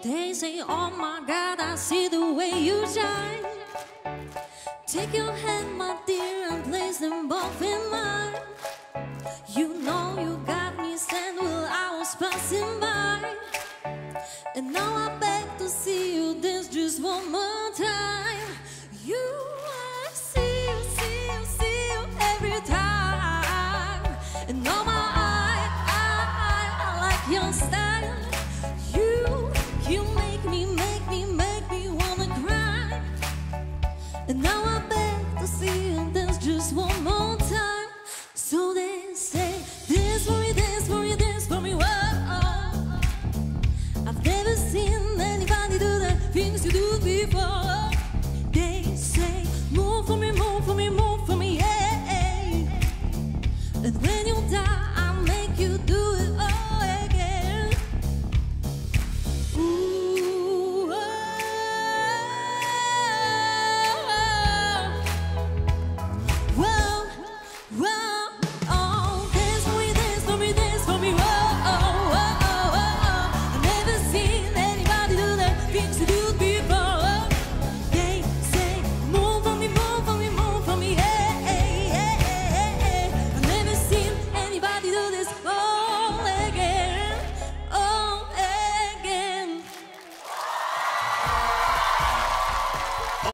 They say, oh my God, I see the way you shine. Take your hand, my dear, and place them both in mine. You know you got me stand while I was passing by. And now I beg to see you dance just one more time. You